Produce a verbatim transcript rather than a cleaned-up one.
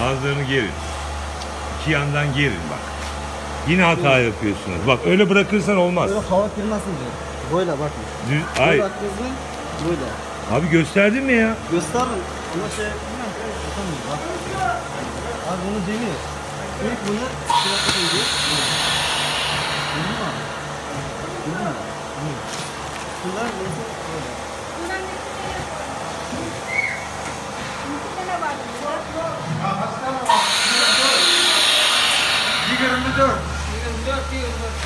Ağızlarını gerin. İki yandan gerin bak. Yine hata yapıyorsunuz. Bak öyle bırakırsan olmaz. Böyle hava girmez mi? Böyle bak. Düz, ay. Böyle. Abi gösterdin mi ya? Gösterdim. Ama şey... Abi bunu deniyor. İlk bunu... Gördün mü abi? Gördün mü? Bunlar nasıl böyle? Yirmi dört. Yirmi dört.